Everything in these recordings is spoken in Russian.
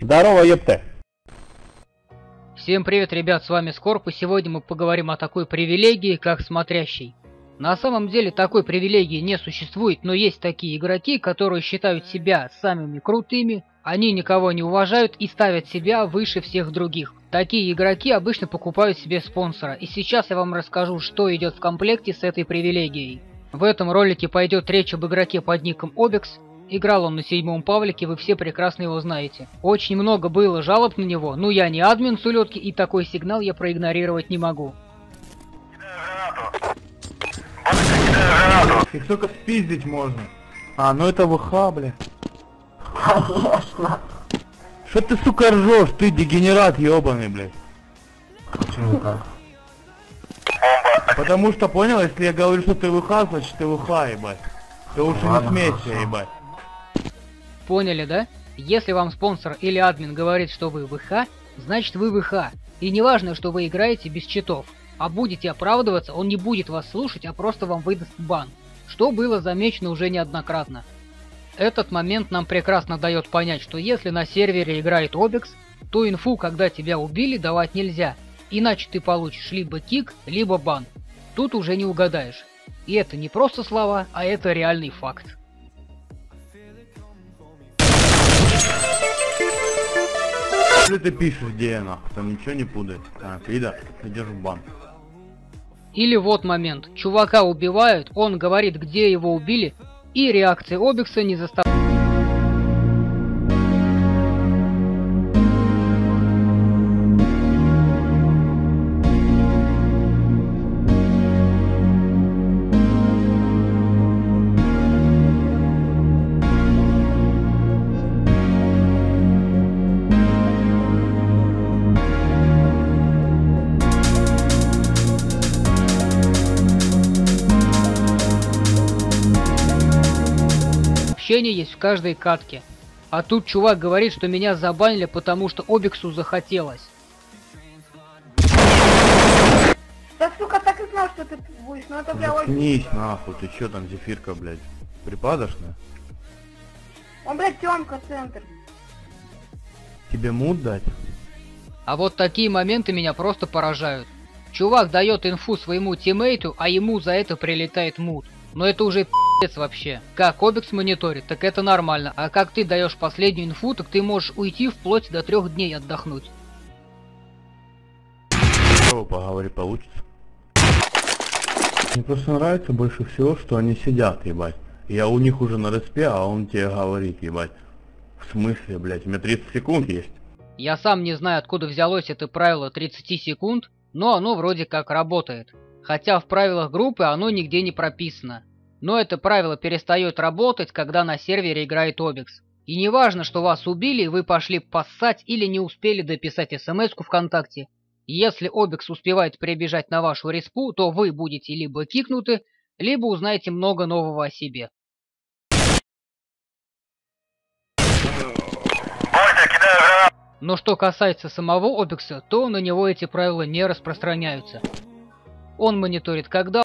Здорово, ёпта! Всем привет, ребят, с вами Скорп, и сегодня мы поговорим о такой привилегии, как смотрящий. На самом деле такой привилегии не существует, но есть такие игроки, которые считают себя самыми крутыми, они никого не уважают и ставят себя выше всех других. Такие игроки обычно покупают себе спонсора, и сейчас я вам расскажу, что идет в комплекте с этой привилегией. В этом ролике пойдет речь об игроке под ником ObEx. Играл он на 7-м Павлике, вы все прекрасно его знаете. Очень много было жалоб на него, но я не админ с улетки, и такой сигнал я проигнорировать не могу. Их только спиздить можно. А, ну это ВХ, бля. Конечно. Что ты, сука, ржешь? Ты дегенерат ебаный, блядь. Почему так? Потому что, понял, если я говорю, что ты ВХ, значит ты ВХ, ебать. Ты лучше не смейся, ебать. Поняли, да? Если вам спонсор или админ говорит, что вы ВХ, значит вы ВХ. И не важно, что вы играете без читов. А будете оправдываться, он не будет вас слушать, а просто вам выдаст бан. Что было замечено уже неоднократно. Этот момент нам прекрасно дает понять, что если на сервере играет ObEx, то инфу, когда тебя убили, давать нельзя. Иначе ты получишь либо кик, либо бан. Тут уже не угадаешь. И это не просто слова, а это реальный факт. Что ты пишешь, где я нахуй? Там ничего не путает. А, Фида, идешь в бан. Или вот момент. Чувака убивают, он говорит, где его убили, и реакция ObEx'а не заставляет. Есть в каждой катке. А тут чувак говорит, что меня забанили, потому что ObEx'у захотелось. Да, сука, так и знал, что ты будешь, но это бля очень... Заткнись, нахуй, ты чё там, зефирка, блядь, припадочная? Он, блядь, Тёмка, центр. Тебе мут дать? А вот такие моменты меня просто поражают. Чувак дает инфу своему тиммейту, а ему за это прилетает мут. Но это уже пи***ц вообще. Как ObEx мониторит, так это нормально. А как ты даешь последнюю инфу, так ты можешь уйти вплоть до 3 дней отдохнуть. Поговори, получится. Мне просто нравится больше всего, что они сидят, ебать. Я у них уже на респе, а он тебе говорит, ебать. В смысле, блять, у меня 30 секунд есть. Я сам не знаю, откуда взялось это правило 30 секунд, но оно вроде как работает. Хотя в правилах группы оно нигде не прописано. Но это правило перестает работать, когда на сервере играет ObEx. И не важно, что вас убили, вы пошли поссать или не успели дописать смс-ку ВКонтакте. Если ObEx успевает прибежать на вашу респу, то вы будете либо кикнуты, либо узнаете много нового о себе. Но что касается самого ObEx, то на него эти правила не распространяются. Он мониторит, когда...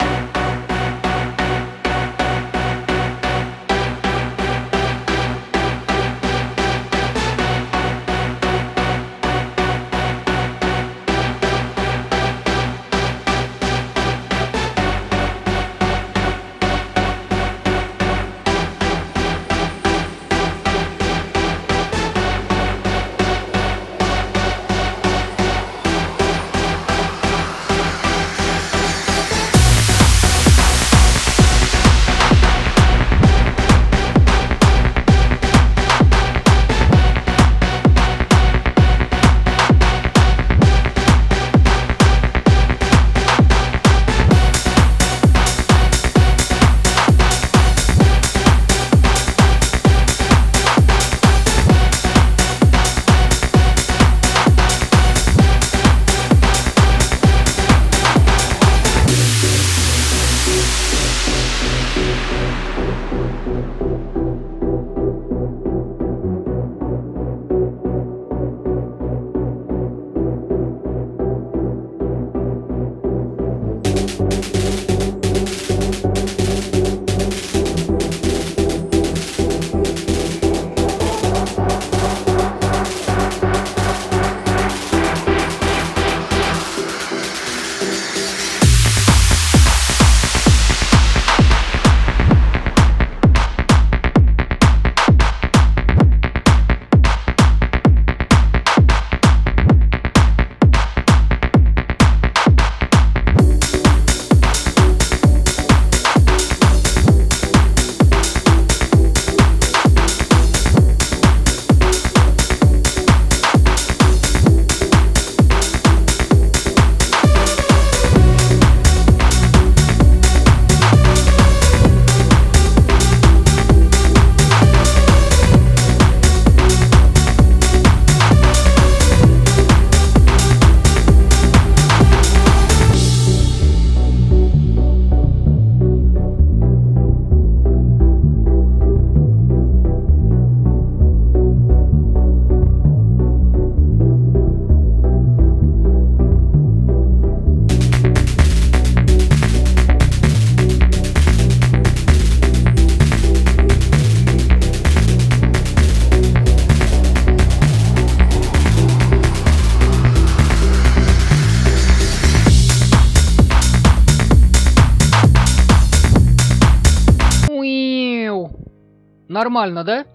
Нормально, да?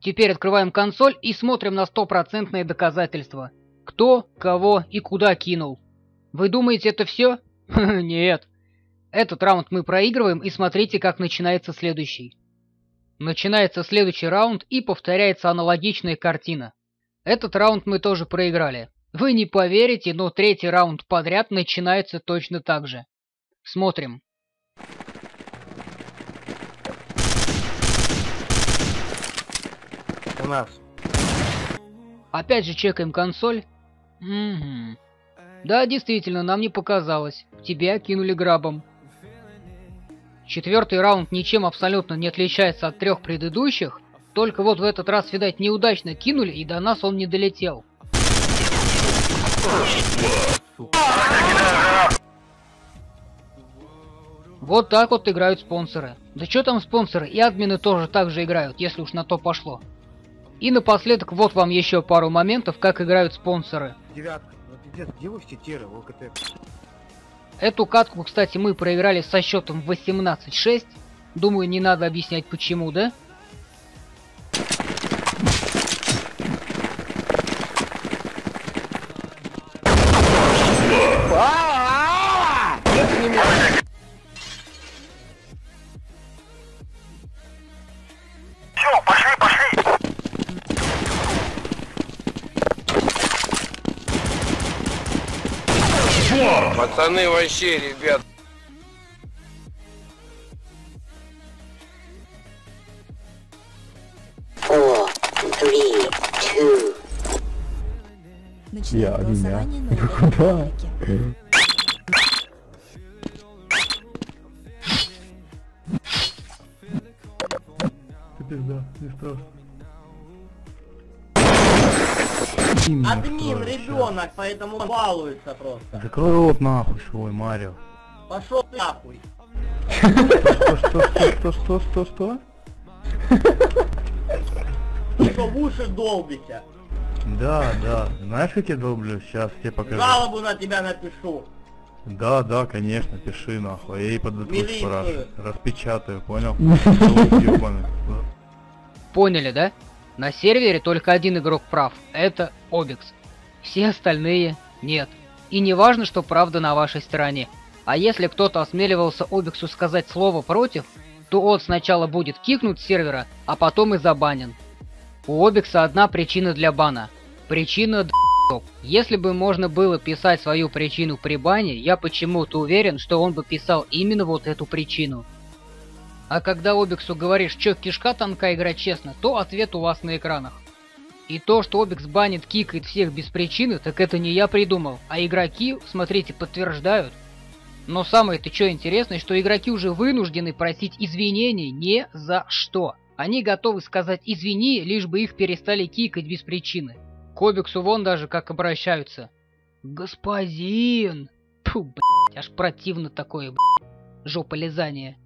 Теперь открываем консоль и смотрим на стопроцентные доказательства. Кто, кого и куда кинул. Вы думаете, это все? Нет. Этот раунд мы проигрываем, и смотрите, как начинается следующий. Начинается следующий раунд, и повторяется аналогичная картина. Этот раунд мы тоже проиграли. Вы не поверите, но третий раунд подряд начинается точно так же. Смотрим. У нас. Опять же чекаем консоль. Угу. Да, действительно, нам не показалось. Тебя кинули грабом. Четвертый раунд ничем абсолютно не отличается от трех предыдущих. Только вот в этот раз, видать, неудачно кинули, и до нас он не долетел. Вот так вот играют спонсоры. Да что там спонсоры, и админы тоже так же играют, если уж на то пошло. И напоследок вот вам еще пару моментов, как играют спонсоры. Эту катку, кстати, мы проиграли со счетом 18-6. Думаю, не надо объяснять почему, да? Пацаны, вообще, ребят. Я один, да? Да, не страшно. Админ, ребенок, поэтому балуется просто. Закрой рот нахуй свой, Марио. Пошел нахуй. Что? Ты что, в уши долбите? Да. Знаешь, как я долблю? Сейчас тебе покажу. Жалобу на тебя напишу. Да, конечно, пиши нахуй. Я ей подготовлю, распечатаю, понял? Поняли, да? На сервере только один игрок прав, это ObEx. Все остальные нет. И не важно, что правда на вашей стороне. А если кто-то осмеливался ObEx'у сказать слово против, то он сначала будет кикнут с сервера, а потом и забанен. У ObEx'а одна причина для бана. Причина д***ок. Если бы можно было писать свою причину при бане, я почему-то уверен, что он бы писал именно вот эту причину. А когда ObEx'у говоришь, чё кишка тонка, играть честно, то ответ у вас на экранах. И то, что ObEx банит, кикает всех без причины, так это не я придумал, а игроки, смотрите, подтверждают. Но самое-то чё интересное, что игроки уже вынуждены просить извинений ни за что. Они готовы сказать «извини», лишь бы их перестали кикать без причины. К ObEx'у вон даже как обращаются. Господин! Фу, блядь, аж противно такое, блядь, жополизание.